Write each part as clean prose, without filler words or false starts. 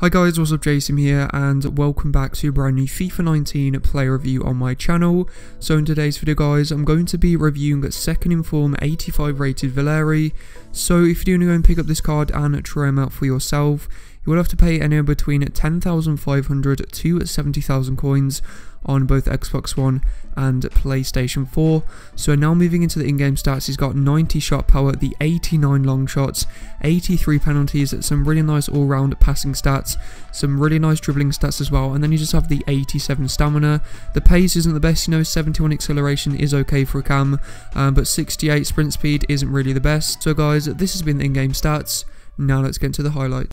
Hi guys, what's up, Jason here and welcome back to a brand new FIFA 19 player review on my channel. So in today's video guys, I'm going to be reviewing second in form 85 rated Valeri. So if you do want to go and pick up this card and try him out for yourself, you will have to pay anywhere between 10,500 to 70,000 coins on both Xbox One and PlayStation 4. So now moving into the in-game stats, he's got 90 shot power, the 89 long shots, 83 penalties, some really nice all-round passing stats, some really nice dribbling stats as well, and then you just have the 87 stamina. The pace isn't the best, you know, 71 acceleration is okay for a cam, but 68 sprint speed isn't really the best. So guys, this has been the in-game stats, now let's get into the highlights.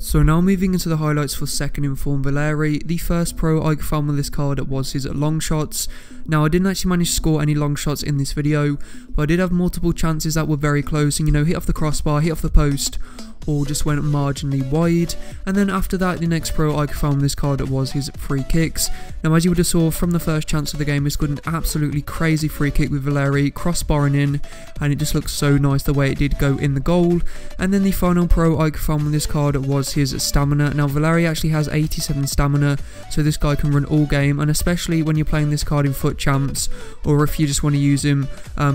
So now moving into the highlights for second in form Valeri. The first pro I found with this card was his long shots. Now I didn't actually manage to score any long shots in this video, but I did have multiple chances that were very close and, you know, hit off the crossbar, hit off the post, or just went marginally wide. And then after that, the next pro I found this card was his free kicks. Now as you would have saw from the first chance of the game, it's got an absolutely crazy free kick with Valeri crossbarring in, and it just looks so nice the way it did go in the goal. And then the final pro I found on this card was his stamina. Now Valeri actually has 87 stamina, so this guy can run all game, and especially when you're playing this card in foot champs, or if you just want to use him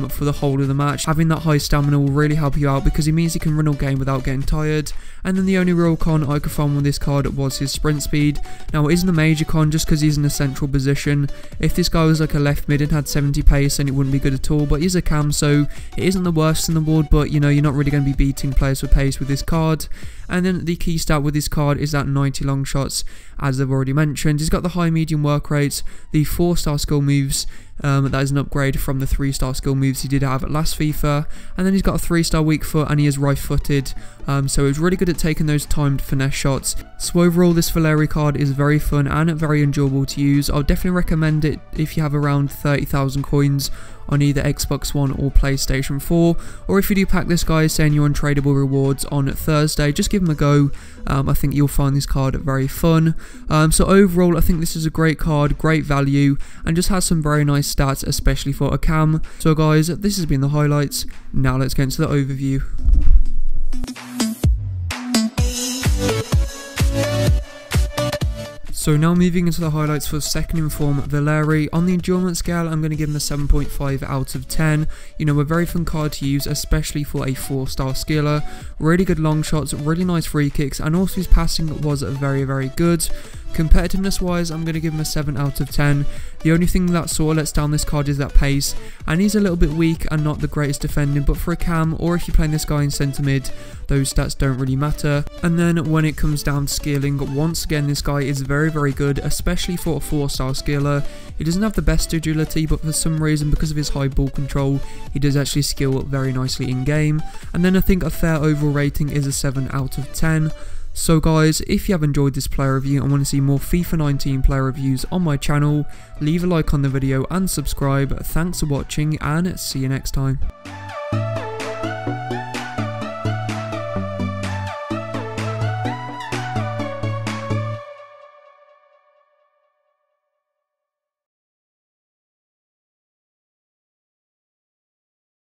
for the whole of the match, having that high stamina will really help you out because it means he can run all game without getting tired. And then the only real con I could find with this card was his sprint speed. Now it isn't a major con just because he's in a central position. If this guy was like a left mid and had 70 pace, then it wouldn't be good at all, but he's a cam, so it isn't the worst in the world, but you know, you're not really going to be beating players for pace with this card. And then the key stat with this card is that 90 long shots, as I've already mentioned. He's got the high medium work rates, the 4-star skill moves, that is an upgrade from the 3-star skill moves he did have at last FIFA, and then he's got a 3-star weak foot and he is right footed, so he's really good at taking those timed finesse shots. So overall, this Valeri card is very fun and very enjoyable to use. I'll definitely recommend it if you have around 30,000 coins on either Xbox One or PlayStation 4, or if you do pack this guy saying you're on tradable rewards on Thursday, just give him a go. I think you'll find this card very fun. So overall, I think this is a great card, great value, and just has some very nice stats, especially for a cam. So guys, this has been the highlights, now let's get into the overview. So now moving into the highlights for second in form Valeri. On the enjoyment scale, I'm going to give him a 7.5 out of 10. You know, a very fun card to use, especially for a 4-star skiller. Really good long shots, really nice free kicks, and also his passing was very, very good. Competitiveness wise, I'm going to give him a 7 out of 10. The only thing that sort of lets down this card is that pace, and he's a little bit weak and not the greatest defending, but for a cam, or if you're playing this guy in centre mid, those stats don't really matter. And then when it comes down to skilling, once again this guy is very, very good, especially for a 4-star skiller. He doesn't have the best agility, but for some reason, because of his high ball control, he does actually skill very nicely in game. And then I think a fair overall rating is a 7 out of 10. So guys, if you have enjoyed this player review and want to see more FIFA 19 player reviews on my channel, leave a like on the video and subscribe. Thanks for watching and see you next time.